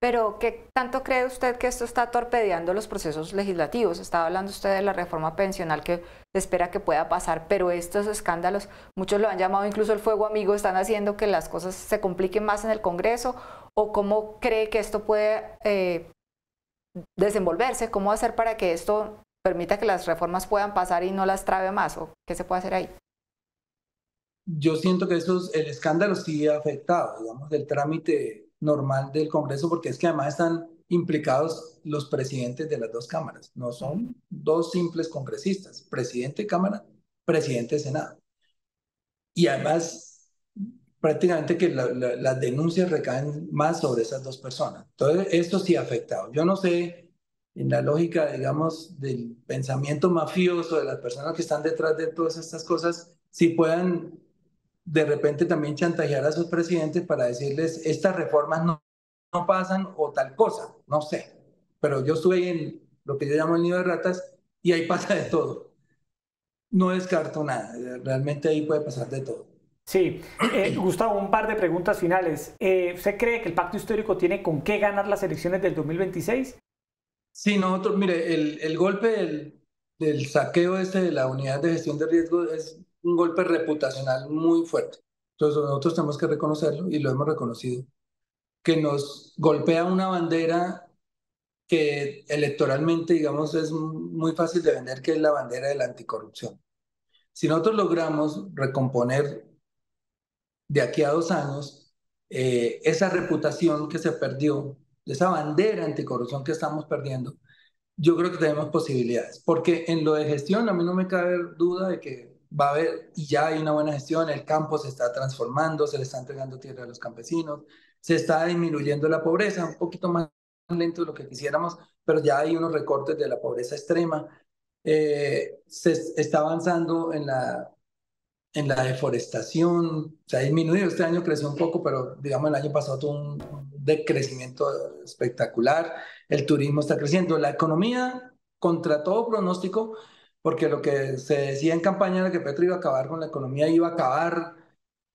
Pero, ¿qué tanto cree usted que esto está torpedeando los procesos legislativos? Estaba hablando usted de la reforma pensional que se espera que pueda pasar, pero estos escándalos, muchos lo han llamado incluso el fuego amigo, ¿están haciendo que las cosas se compliquen más en el Congreso? ¿O cómo cree que esto puede eh, desenvolverse? ¿Cómo hacer para que esto permita que las reformas puedan pasar y no las trabe más? ¿O qué se puede hacer ahí? Yo siento que eso es, el escándalo sí ha afectado, digamos, el trámite normal del Congreso, porque es que además están implicados los presidentes de las dos cámaras, no son dos simples congresistas, presidente de Cámara, presidente de Senado. Y además prácticamente que la, la, las denuncias recaen más sobre esas dos personas. Entonces esto sí ha afectado. Yo no sé en la lógica, digamos, del pensamiento mafioso de las personas que están detrás de todas estas cosas, si puedan de repente también chantajear a sus presidentes para decirles estas reformas no, no pasan o tal cosa, no sé. Pero yo estuve en lo que yo llamo el nido de ratas y ahí pasa de todo. No descarto nada, realmente ahí puede pasar de todo. Sí, eh, Gustavo, un par de preguntas finales. Eh, ¿Usted cree que el Pacto Histórico tiene con qué ganar las elecciones del dos mil veintiséis? Sí, nosotros, mire, el, el golpe del, del saqueo este de la unidad de gestión de riesgo es un golpe reputacional muy fuerte. Entonces nosotros tenemos que reconocerlo y lo hemos reconocido, que nos golpea una bandera que electoralmente, digamos, es muy fácil de vender, que es la bandera de la anticorrupción. Si nosotros logramos recomponer de aquí a dos años eh, esa reputación que se perdió, esa bandera anticorrupción que estamos perdiendo, yo creo que tenemos posibilidades, porque en lo de gestión a mí no me cabe duda de que va a haber, y ya hay una buena gestión, el campo se está transformando, se le está entregando tierra a los campesinos, se está disminuyendo la pobreza, un poquito más lento de lo que quisiéramos, pero ya hay unos recortes de la pobreza extrema, eh, se está avanzando en la, en la deforestación, se ha disminuido, este año creció un poco, pero digamos el año pasado tuvo un, un decrecimiento espectacular, el turismo está creciendo, la economía contra todo pronóstico, porque lo que se decía en campaña era que Petro iba a acabar con la economía, iba a acabar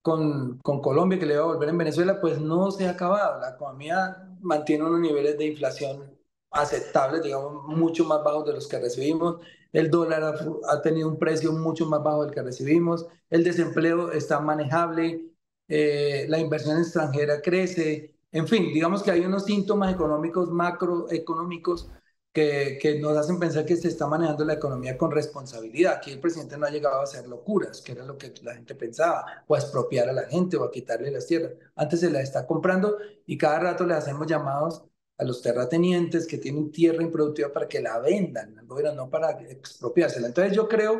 con, con Colombia, que le iba a volver en Venezuela, pues no se ha acabado. La economía mantiene unos niveles de inflación aceptables, digamos, mucho más bajos de los que recibimos. El dólar ha, ha tenido un precio mucho más bajo del que recibimos. El desempleo está manejable. Eh, la inversión extranjera crece. En fin, digamos que hay unos síntomas económicos, macroeconómicos, que, que nos hacen pensar que se está manejando la economía con responsabilidad. Aquí el presidente no ha llegado a hacer locuras, que era lo que la gente pensaba, o a expropiar a la gente o a quitarle las tierras. Antes se la está comprando y cada rato le hacemos llamados a los terratenientes que tienen tierra improductiva para que la vendan al gobierno, no para expropiársela. Entonces yo creo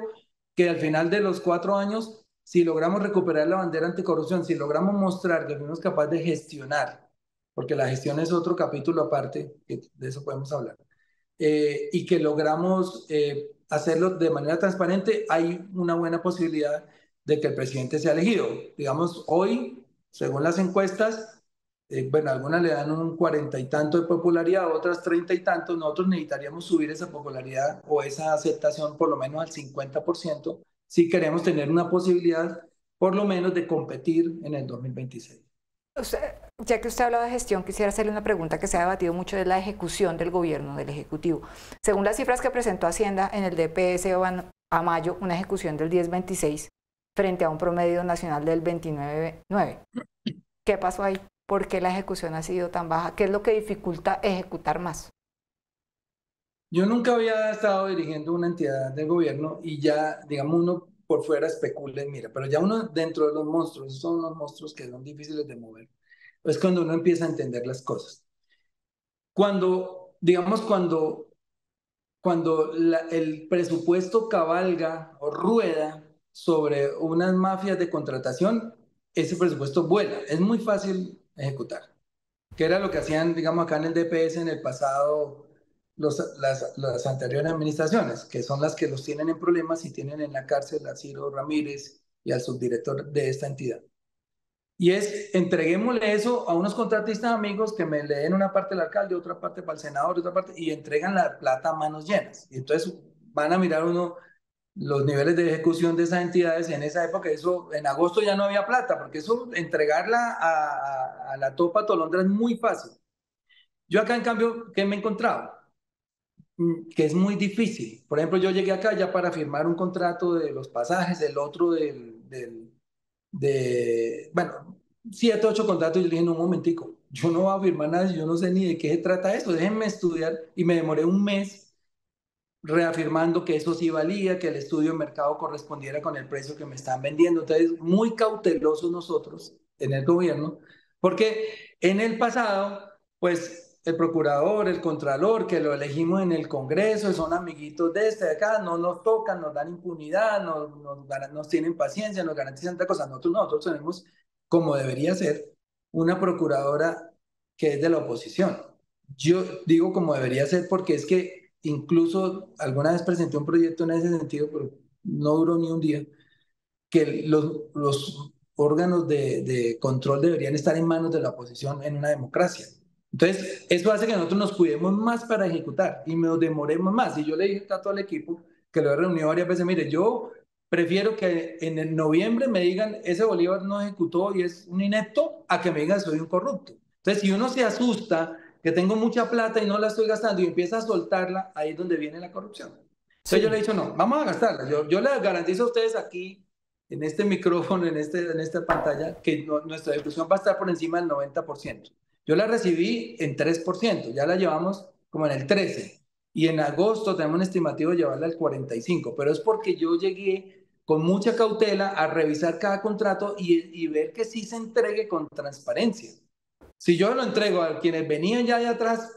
que al final de los cuatro años, si logramos recuperar la bandera anticorrupción, si logramos mostrar que fuimos capaces de gestionar, porque la gestión es otro capítulo aparte, que de eso podemos hablar, eh, y que logramos eh, hacerlo de manera transparente, hay una buena posibilidad de que el presidente sea elegido. Digamos, hoy, según las encuestas, eh, bueno, algunas le dan un cuarenta y tanto de popularidad, otras treinta y tanto. Nosotros necesitaríamos subir esa popularidad o esa aceptación por lo menos al cincuenta por ciento, si queremos tener una posibilidad, por lo menos, de competir en el dos mil veintiséis. Usted, ya que usted ha hablado de gestión, quisiera hacerle una pregunta que se ha debatido mucho, es la ejecución del gobierno, del Ejecutivo. Según las cifras que presentó Hacienda, en el D P S van a mayo una ejecución del diez coma veintiséis frente a un promedio nacional del veintinueve coma nueve. ¿Qué pasó ahí? ¿Por qué la ejecución ha sido tan baja? ¿Qué es lo que dificulta ejecutar más? Yo nunca había estado dirigiendo una entidad del gobierno y ya, digamos, uno por fuera especula, mira, pero ya uno dentro de los monstruos, son unos monstruos que son difíciles de mover, es cuando uno empieza a entender las cosas. Cuando, digamos, cuando, cuando la, el presupuesto cabalga o rueda sobre unas mafias de contratación, ese presupuesto vuela, es muy fácil ejecutar, que era lo que hacían, digamos, acá en el D P S en el pasado. Los, las, las anteriores administraciones, que son las que los tienen en problemas y tienen en la cárcel a Ciro Ramírez y al subdirector de esta entidad. Y es, entreguémosle eso a unos contratistas amigos que me le den una parte al alcalde, otra parte para el senador, otra parte, y entregan la plata a manos llenas. Y entonces van a mirar uno los niveles de ejecución de esas entidades en esa época. Eso, en agosto ya no había plata, porque eso, entregarla a, a, a la topa tolondra es muy fácil. Yo acá, en cambio, ¿qué me he encontrado? Que es muy difícil. Por ejemplo, yo llegué acá ya para firmar un contrato de los pasajes, el otro del, del de, bueno, siete, ocho contratos, y yo le dije, no, un momentico, yo no voy a firmar nada, yo no sé ni de qué se trata esto, déjenme estudiar, y me demoré un mes reafirmando que eso sí valía, que el estudio de mercado correspondiera con el precio que me están vendiendo. Entonces, muy cautelosos nosotros en el gobierno, porque en el pasado, pues, el procurador, el contralor, que lo elegimos en el Congreso, son amiguitos de este de acá, no nos tocan, nos dan impunidad, nos, nos, nos tienen paciencia, nos garantizan tanta cosa. Nosotros, nosotros tenemos, como debería ser, una procuradora que es de la oposición. Yo digo como debería ser porque es que incluso alguna vez presenté un proyecto en ese sentido, pero no duró ni un día, que los, los órganos de, de control deberían estar en manos de la oposición en una democracia. Entonces, eso hace que nosotros nos cuidemos más para ejecutar y nos demoremos más. Y yo le dije a todo el equipo, que lo he reunido varias veces, mire, yo prefiero que en el noviembre me digan, ese Bolívar no ejecutó y es un inepto, a que me digan, soy un corrupto. Entonces, si uno se asusta que tengo mucha plata y no la estoy gastando y empieza a soltarla, ahí es donde viene la corrupción. Entonces, sí, yo le he dicho, no, vamos a gastarla. Yo, yo les garantizo a ustedes aquí, en este micrófono, en, este, en esta pantalla, que no, nuestra ejecución va a estar por encima del noventa por ciento. Yo la recibí en tres por ciento, ya la llevamos como en el trece por ciento, y en agosto tenemos un estimativo de llevarla al cuarenta y cinco por ciento, pero es porque yo llegué con mucha cautela a revisar cada contrato y, y ver que sí se entregue con transparencia. Si yo lo entrego a quienes venían ya de atrás,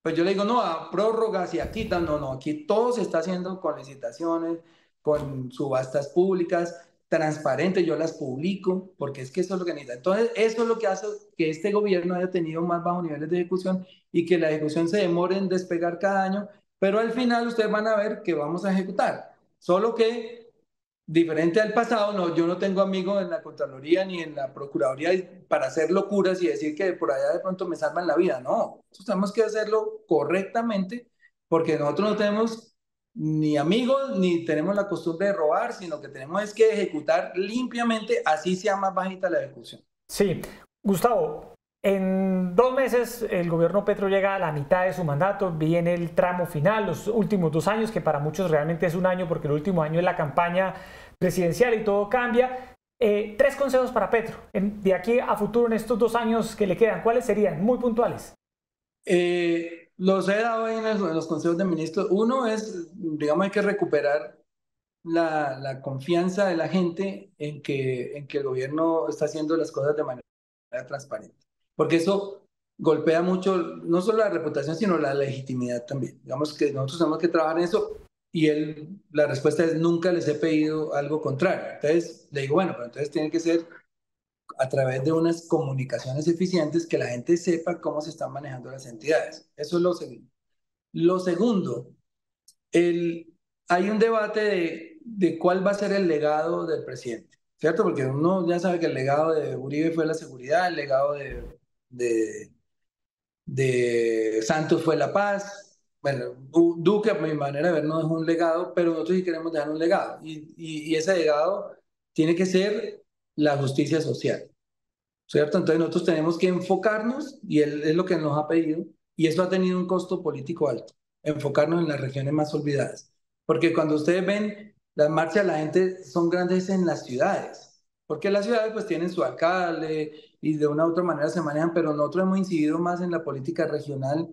pues yo le digo, no, a prórrogas y aquí, no, no, aquí todo se está haciendo con licitaciones, con subastas públicas, transparente, yo las publico, porque es que eso es lo que necesita. Entonces, eso es lo que hace que este gobierno haya tenido más bajos niveles de ejecución y que la ejecución se demore en despegar cada año, pero al final ustedes van a ver que vamos a ejecutar. Solo que, diferente al pasado, no, yo no tengo amigos en la Contraloría ni en la Procuraduría para hacer locuras y decir que por allá de pronto me salvan la vida. No, nosotros tenemos que hacerlo correctamente, porque nosotros no tenemos ni amigos, ni tenemos la costumbre de robar, sino que tenemos es que ejecutar limpiamente, así sea más bajita la ejecución. Sí. Gustavo, en dos meses el gobierno Petro llega a la mitad de su mandato, viene el tramo final, los últimos dos años, que para muchos realmente es un año, porque el último año es la campaña presidencial y todo cambia. Eh, tres consejos para Petro, en, de aquí a futuro en estos dos años que le quedan, ¿cuáles serían? Muy puntuales. Eh... Los he dado ahí en, el, en los consejos de ministros. Uno es, digamos, hay que recuperar la, la confianza de la gente en que, en que el gobierno está haciendo las cosas de manera transparente. Porque eso golpea mucho, no solo la reputación, sino la legitimidad también. Digamos que nosotros tenemos que trabajar en eso. Y él, la respuesta es, nunca les he pedido algo contrario. Entonces, le digo, bueno, pero entonces tiene que ser a través de unas comunicaciones eficientes que la gente sepa cómo se están manejando las entidades. Eso es lo segundo. Lo segundo, el, hay un debate de, de cuál va a ser el legado del presidente, ¿cierto? Porque uno ya sabe que el legado de Uribe fue la seguridad, el legado de, de, de Santos fue la paz. Bueno, Duque, a mi manera de ver, no dejó un legado, pero nosotros sí queremos dejar un legado. Y, y, y ese legado tiene que ser la justicia social, ¿cierto? Entonces nosotros tenemos que enfocarnos, y él es lo que nos ha pedido, y eso ha tenido un costo político alto, enfocarnos en las regiones más olvidadas. Porque cuando ustedes ven las marchas, la gente son grandes en las ciudades, porque las ciudades pues tienen su alcalde y de una u otra manera se manejan, pero nosotros hemos incidido más en la política regional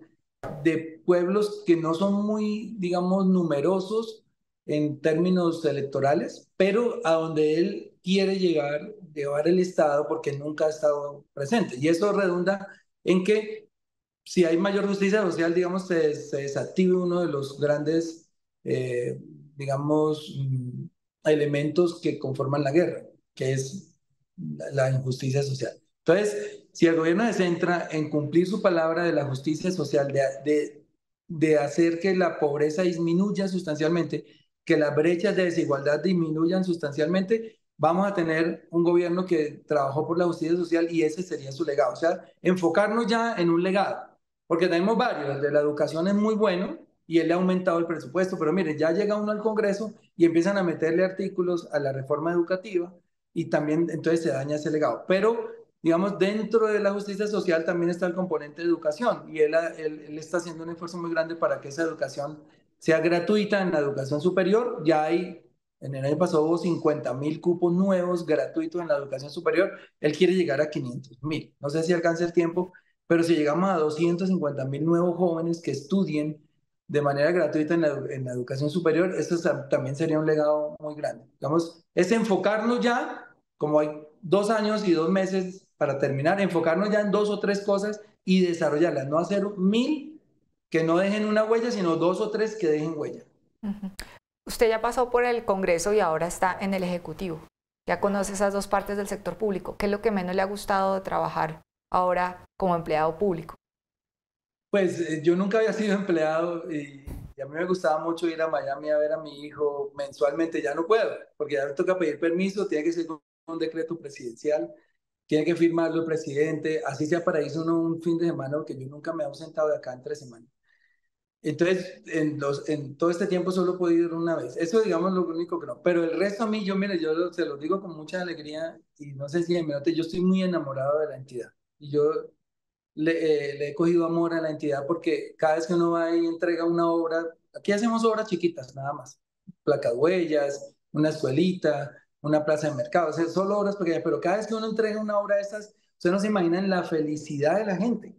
de pueblos que no son muy, digamos, numerosos en términos electorales, pero a donde él quiere llegar, llevar el Estado, porque nunca ha estado presente. Y eso redunda en que si hay mayor justicia social, digamos, se, se desactive uno de los grandes, eh, digamos, elementos que conforman la guerra, que es la injusticia social. Entonces, si el gobierno se centra en cumplir su palabra de la justicia social, de, de, de hacer que la pobreza disminuya sustancialmente, que las brechas de desigualdad disminuyan sustancialmente, vamos a tener un gobierno que trabajó por la justicia social y ese sería su legado. O sea, enfocarnos ya en un legado, porque tenemos varios. El de la educación es muy bueno y él le ha aumentado el presupuesto, pero miren, ya llega uno al Congreso y empiezan a meterle artículos a la reforma educativa y también entonces se daña ese legado. Pero digamos, dentro de la justicia social también está el componente de educación y él, él, él está haciendo un esfuerzo muy grande para que esa educación sea gratuita. En la educación superior ya hay, en el año pasado hubo cincuenta mil cupos nuevos gratuitos en la educación superior, él quiere llegar a quinientos mil, no sé si alcanza el tiempo, pero si llegamos a doscientos cincuenta mil nuevos jóvenes que estudien de manera gratuita en la, en la educación superior, eso también sería un legado muy grande. Digamos, es enfocarnos ya, como hay dos años y dos meses para terminar, enfocarnos ya en dos o tres cosas y desarrollarlas, no hacer mil que no dejen una huella, sino dos o tres que dejen huella. Uh-huh. Usted ya pasó por el Congreso y ahora está en el Ejecutivo, ya conoce esas dos partes del sector público. ¿Qué es lo que menos le ha gustado de trabajar ahora como empleado público? Pues yo nunca había sido empleado y, y a mí me gustaba mucho ir a Miami a ver a mi hijo mensualmente, ya no puedo, porque ya me toca pedir permiso, tiene que ser un decreto presidencial, tiene que firmarlo el presidente, así sea para irse uno un fin de semana, porque yo nunca me he ausentado de acá en tres semanas. Entonces, en, los, en todo este tiempo solo he podido ir una vez. Eso, digamos, lo único que no. Pero el resto a mí, yo, mire, yo lo, se lo digo con mucha alegría, y no sé si me note, yo estoy muy enamorado de la entidad. Y yo le, eh, le he cogido amor a la entidad, porque cada vez que uno va y entrega una obra, aquí hacemos obras chiquitas, nada más. Placahuellas, una escuelita, una plaza de mercado, o sea, solo obras pequeñas, pero cada vez que uno entrega una obra de estas, ustedes no se imaginan la felicidad de la gente.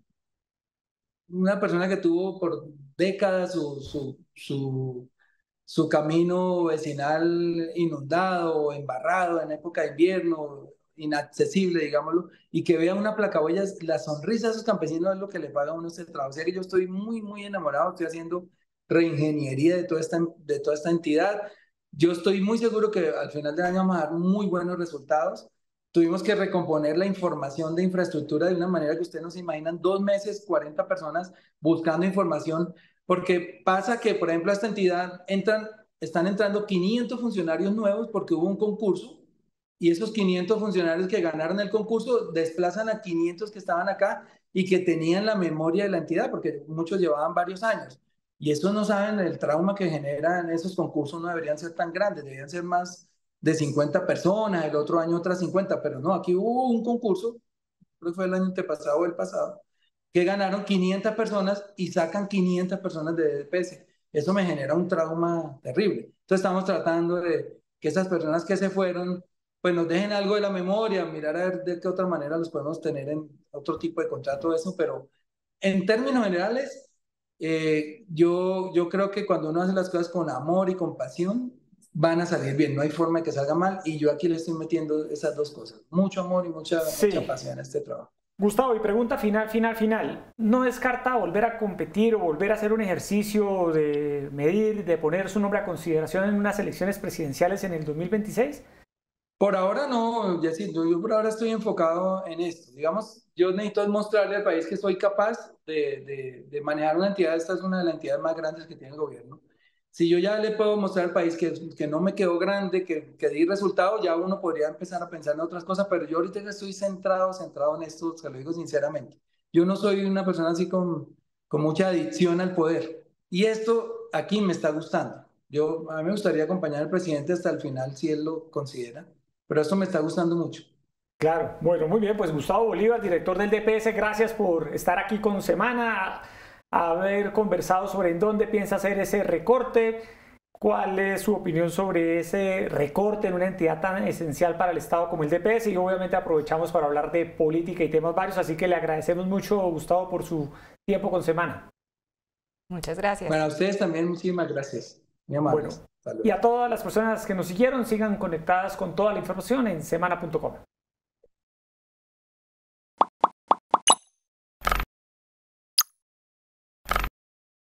Una persona que tuvo por décadas su, su, su, su camino vecinal inundado, embarrado en época de invierno, inaccesible, digámoslo, y que vea una placahuellas, la sonrisa de esos campesinos es lo que le paga a uno ese trabajo. O sea, que yo estoy muy, muy enamorado, estoy haciendo reingeniería de toda esta, de toda esta entidad. Yo estoy muy seguro que al final del año vamos a dar muy buenos resultados. Tuvimos que recomponer la información de infraestructura de una manera que ustedes no se imaginan. Dos meses, cuarenta personas buscando información, porque pasa que, por ejemplo, a esta entidad entran, están entrando quinientos funcionarios nuevos porque hubo un concurso y esos quinientos funcionarios que ganaron el concurso desplazan a quinientos que estaban acá y que tenían la memoria de la entidad, porque muchos llevaban varios años. Y eso no saben el trauma que generan esos concursos, no deberían ser tan grandes, deberían ser más de cincuenta personas, el otro año otras cincuenta, pero no, aquí hubo un concurso, creo que fue el año antepasado o el pasado, que ganaron quinientas personas y sacan quinientas personas de D P S. Eso me genera un trauma terrible. Entonces estamos tratando de que esas personas que se fueron, pues nos dejen algo de la memoria, mirar a ver de qué otra manera los podemos tener en otro tipo de contrato, eso, pero en términos generales, Eh, yo, yo creo que cuando uno hace las cosas con amor y compasión, van a salir bien, no hay forma de que salga mal, y yo aquí le estoy metiendo esas dos cosas, mucho amor y mucha, sí. mucha pasión en este trabajo. Gustavo, y pregunta final, final, final. ¿No descarta volver a competir o volver a hacer un ejercicio de medir, de poner su nombre a consideración en unas elecciones presidenciales en el dos mil veintiséis? Por ahora no, Yesidia, yo por ahora estoy enfocado en esto. Digamos, yo necesito mostrarle al país que soy capaz de, de, de manejar una entidad. Esta es una de las entidades más grandes que tiene el gobierno. Si yo ya le puedo mostrar al país que, que no me quedó grande, que, que di resultados, ya uno podría empezar a pensar en otras cosas, pero yo ahorita estoy centrado, centrado en esto, se lo digo sinceramente. Yo no soy una persona así con, con mucha adicción al poder, y esto aquí me está gustando. Yo, a mí me gustaría acompañar al presidente hasta el final, si él lo considera, pero esto me está gustando mucho. Claro, bueno, muy bien, pues Gustavo Bolívar, director del D P S, gracias por estar aquí con Semana. Haber conversado sobre en dónde piensa hacer ese recorte, cuál es su opinión sobre ese recorte en una entidad tan esencial para el Estado como el D P S, y obviamente aprovechamos para hablar de política y temas varios, así que le agradecemos mucho, Gustavo, por su tiempo con Semana. Muchas gracias. Bueno, a ustedes también muchísimas gracias. Mi amor. Bueno, y a todas las personas que nos siguieron, sigan conectadas con toda la información en semana punto com.